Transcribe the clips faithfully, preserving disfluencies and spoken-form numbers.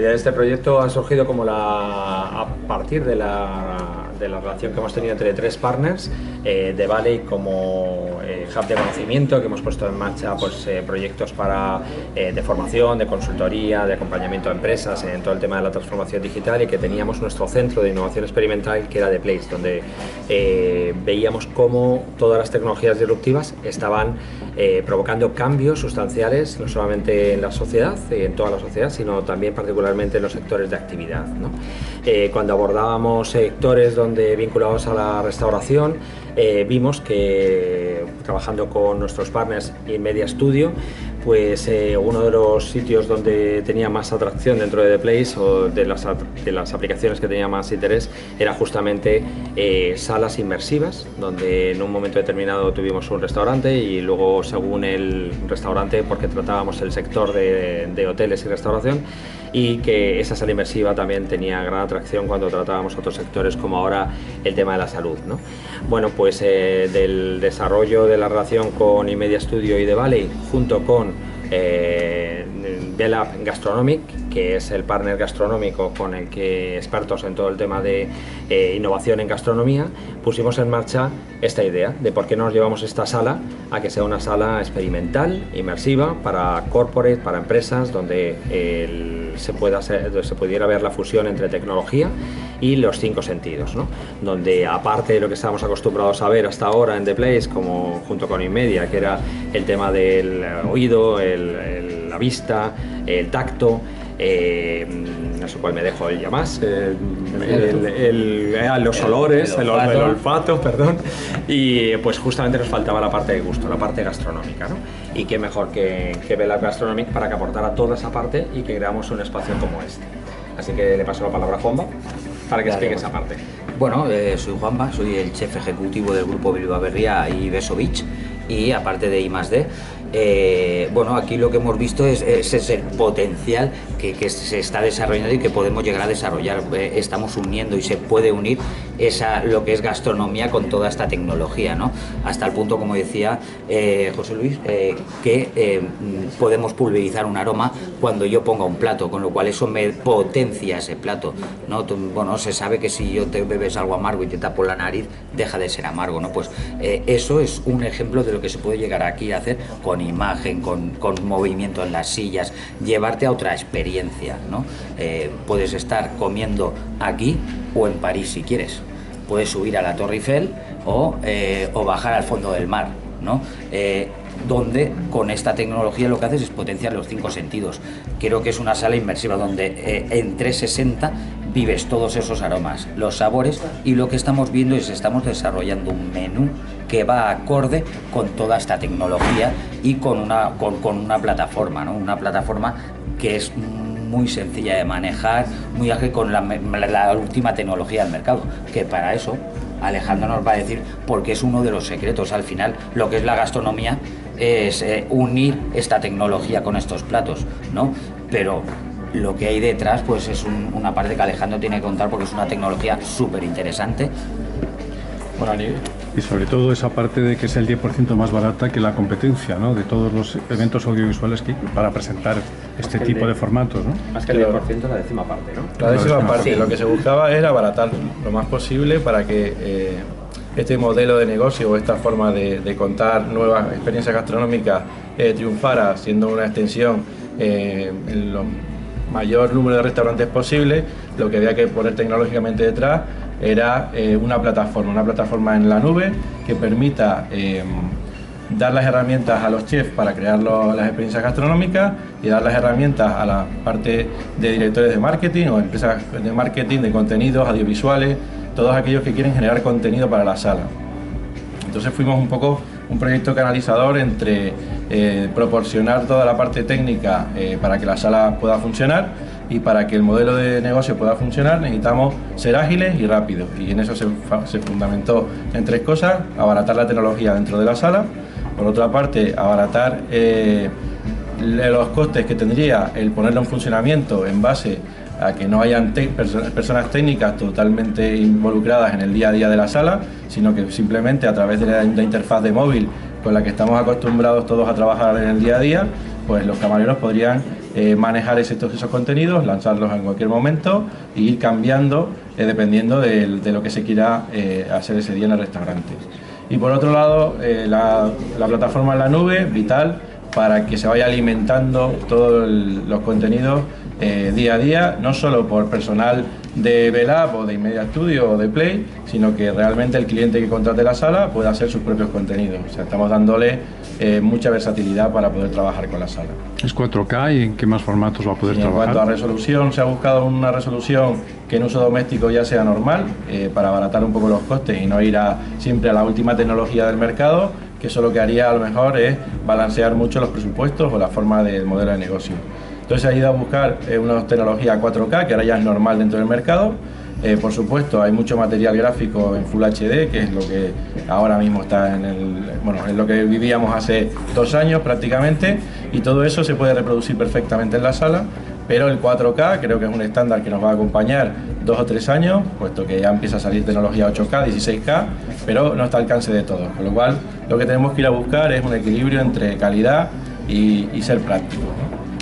De este proyecto ha surgido como la, a partir de la, de la relación que hemos tenido entre tres partners, eh, The Valley como eh, hub de conocimiento, que hemos puesto en marcha pues, eh, proyectos para, eh, de formación, de consultoría, de acompañamiento a empresas en todo el tema de la transformación digital, y que teníamos nuestro centro de innovación experimental que era The Place, donde eh, veíamos cómo todas las tecnologías disruptivas estaban eh, provocando cambios sustanciales, no solamente en la sociedad, en toda la sociedad, sino también particularmente particularmente en los sectores de actividad, ¿no? Eh, cuando abordábamos sectores donde vinculados a la restauración, eh, vimos que trabajando con nuestros partners InMedia Studio, pues eh, uno de los sitios donde tenía más atracción dentro de The Place, o de las, de las aplicaciones que tenía más interés, era justamente eh, salas inmersivas, donde en un momento determinado tuvimos un restaurante y luego, según el restaurante, porque tratábamos el sector de, de hoteles y restauración, y que esa sala inmersiva también tenía gran atracción cuando tratábamos otros sectores como ahora el tema de la salud, ¿no? Bueno, pues eh, del desarrollo de la relación con InMedia Studio y The Valley, junto con eh, B-Lab Gastronomic, que es el partner gastronómico con el que expertos en todo el tema de eh, innovación en gastronomía, pusimos en marcha esta idea de por qué no nos llevamos esta sala a que sea una sala experimental, inmersiva, para corporate, para empresas, donde eh, se, pueda hacer, se pudiera ver la fusión entre tecnología y los cinco sentidos, ¿no? Donde, aparte de lo que estábamos acostumbrados a ver hasta ahora en The Place, como junto con InMedia, que era el tema del oído, el, el, la vista, el tacto, Eh, no sé cuál me dejo el ya más, eh, el, el, el, los olores, el, el, olfato. El, el olfato, perdón, y pues justamente nos faltaba la parte de gusto, la parte gastronómica, ¿no? Y qué mejor que, que B-Lab Gastronomic para que aportara toda esa parte y que creamos un espacio como este. Así que le paso la palabra a Juanma para que Dale, explique vamos. esa parte. Bueno, eh, soy Juanma, soy el chef ejecutivo del Grupo Bilbao Berria y Beso Beach, y aparte de I más D. Eh, bueno, aquí lo que hemos visto es, es, es el potencial que, que se está desarrollando y que podemos llegar a desarrollar. Eh, estamos uniendo y se puede unir esa, lo que es gastronomía con toda esta tecnología, ¿no? Hasta el punto, como decía eh, José Luis, eh, que eh, podemos pulverizar un aroma cuando yo ponga un plato, con lo cual eso me potencia ese plato, ¿no? Bueno, se sabe que si yo te bebes algo amargo y te tapo la nariz, deja de ser amargo, ¿no? Pues eh, eso es un ejemplo de lo que se puede llegar aquí a hacer con imagen, con, con movimiento en las sillas, llevarte a otra experiencia, ¿no? Eh, puedes estar comiendo aquí o en París si quieres, puedes subir a la Torre Eiffel o, eh, o bajar al fondo del mar, ¿no? Eh, donde con esta tecnología lo que haces es potenciar los cinco sentidos. Creo que es una sala inmersiva donde eh, en trescientos sesenta vives todos esos aromas, los sabores, y lo que estamos viendo es estamos desarrollando un menú que va acorde con toda esta tecnología y con una, con, con una plataforma, ¿no? Una plataforma que es muy sencilla de manejar, muy ágil, con la, la última tecnología del mercado, que para eso Alejandro nos va a decir, porque es uno de los secretos al final, lo que es la gastronomía, es eh, unir esta tecnología con estos platos, ¿no? Pero lo que hay detrás pues es un, una parte que Alejandro tiene que contar, porque es una tecnología súper interesante. Bueno, y sobre todo esa parte de que es el diez por ciento más barata que la competencia, ¿no? De todos los eventos audiovisuales que, para presentar este tipo de, de formatos, ¿no? Más que el diez por ciento, la décima parte, ¿no? La décima, la décima parte, sí. Lo que se buscaba era abaratar lo más posible para que eh, este modelo de negocio o esta forma de, de contar nuevas experiencias gastronómicas eh, triunfara, siendo una extensión eh, en los mayor número de restaurantes posible. Lo que había que poner tecnológicamente detrás era eh, una plataforma, una plataforma en la nube que permita eh, dar las herramientas a los chefs para crear lo, las experiencias gastronómicas, y dar las herramientas a la parte de directores de marketing o empresas de marketing, de contenidos, audiovisuales, todos aquellos que quieren generar contenido para la sala. Entonces fuimos un poco un proyecto canalizador entre eh, proporcionar toda la parte técnica eh, para que la sala pueda funcionar, y para que el modelo de negocio pueda funcionar necesitamos ser ágiles y rápidos, y en eso se, se fundamentó en tres cosas: abaratar la tecnología dentro de la sala, por otra parte abaratar eh, los costes que tendría el ponerlo en funcionamiento en base a que no hayan perso personas técnicas totalmente involucradas en el día a día de la sala, sino que simplemente a través de la, de la interfaz de móvil con la que estamos acostumbrados todos a trabajar en el día a día, pues los camareros podrían eh, manejar ese, todos esos contenidos, lanzarlos en cualquier momento e ir cambiando eh, dependiendo de, de lo que se quiera eh, hacer ese día en el restaurante. Y por otro lado, eh, la, la plataforma en la nube, vital, para que se vaya alimentando todos los contenidos eh, día a día, no solo por personal de B-Lab o de InMedia Studio o de Play, sino que realmente el cliente que contrate la sala pueda hacer sus propios contenidos. O sea, estamos dándole eh, mucha versatilidad para poder trabajar con la sala. ¿Es cuatro K y en qué más formatos va a poder y trabajar? En cuanto a resolución, se ha buscado una resolución que en uso doméstico ya sea normal, eh, para abaratar un poco los costes y no ir a, siempre a la última tecnología del mercado, que eso lo que haría a lo mejor es balancear mucho los presupuestos o la forma del modelo de negocio. Entonces ha ido a buscar eh, una tecnología cuatro K, que ahora ya es normal dentro del mercado. Eh, por supuesto, hay mucho material gráfico en Full H D, que es lo que ahora mismo está en el... bueno, es lo que vivíamos hace dos años prácticamente, y todo eso se puede reproducir perfectamente en la sala, pero el cuatro K creo que es un estándar que nos va a acompañar dos o tres años, puesto que ya empieza a salir tecnología ocho K, dieciséis K, pero no está al alcance de todos, con lo cual lo que tenemos que ir a buscar es un equilibrio entre calidad y, y ser práctico.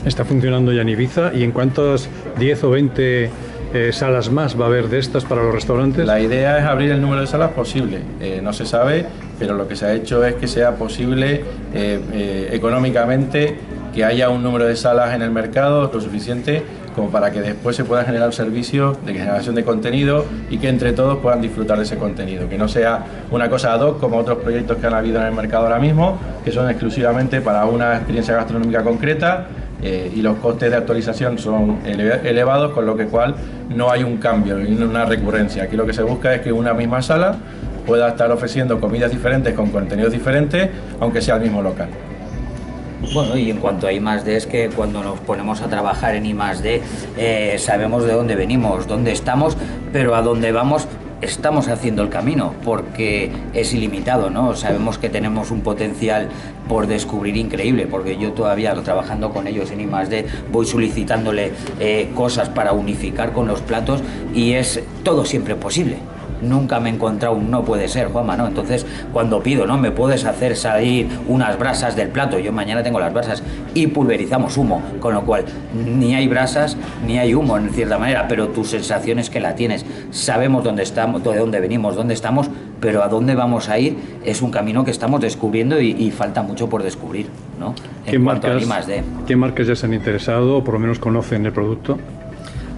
Está funcionando ya en Ibiza, y ¿en cuántas diez o veinte eh, salas más va a haber de estas para los restaurantes? La idea es abrir el número de salas posible, eh, no se sabe, pero lo que se ha hecho es que sea posible eh, eh, económicamente que haya un número de salas en el mercado lo suficiente como para que después se pueda generar servicios de generación de contenido y que entre todos puedan disfrutar de ese contenido, que no sea una cosa ad hoc como otros proyectos que han habido en el mercado ahora mismo, que son exclusivamente para una experiencia gastronómica concreta, eh, y los costes de actualización son eleva elevados, con lo que cual no hay un cambio, y una recurrencia. Aquí lo que se busca es que una misma sala pueda estar ofreciendo comidas diferentes con contenidos diferentes, aunque sea el mismo local. Bueno, y en cuanto a I más D, es que cuando nos ponemos a trabajar en I más D eh, sabemos de dónde venimos, dónde estamos, pero a dónde vamos estamos haciendo el camino, porque es ilimitado, ¿no? Sabemos que tenemos un potencial por descubrir increíble, porque yo todavía trabajando con ellos en I más D voy solicitándole eh, cosas para unificar con los platos, y es todo siempre posible. Nunca me he encontrado un no puede ser, Juanma, ¿no? Entonces, cuando pido, ¿no? Me puedes hacer salir unas brasas del plato. Yo mañana tengo las brasas y pulverizamos humo, con lo cual ni hay brasas ni hay humo, en cierta manera, pero tu sensación es que la tienes. Sabemos dónde estamos, de dónde venimos, dónde estamos, pero a dónde vamos a ir es un camino que estamos descubriendo y, y falta mucho por descubrir, ¿no? ¿Qué marcas, I más D. ¿Qué marcas ya se han interesado o por lo menos conocen el producto?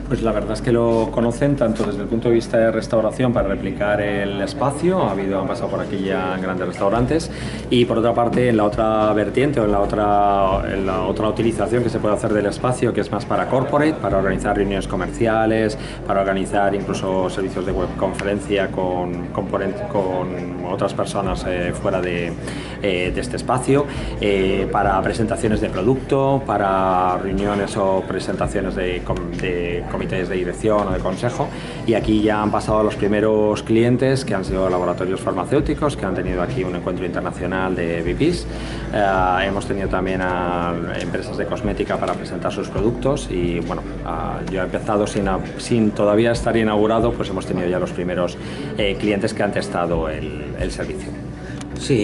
Pues la verdad es que lo conocen tanto desde el punto de vista de restauración para replicar el espacio, ha habido, han pasado por aquí ya grandes restaurantes, y por otra parte en la otra vertiente o en la otra, en la otra utilización que se puede hacer del espacio, que es más para corporate, para organizar reuniones comerciales, para organizar incluso servicios de webconferencia con, con, con otras personas eh, fuera de, eh, de este espacio, eh, para presentaciones de producto, para reuniones o presentaciones de, de comercio, de dirección o de consejo, y aquí ya han pasado los primeros clientes, que han sido laboratorios farmacéuticos, que han tenido aquí un encuentro internacional de V Ps. Eh, hemos tenido también a empresas de cosmética para presentar sus productos, y bueno, eh, yo he empezado sin, a, sin todavía estar inaugurado, pues hemos tenido ya los primeros eh, clientes que han testado el, el servicio. Sí.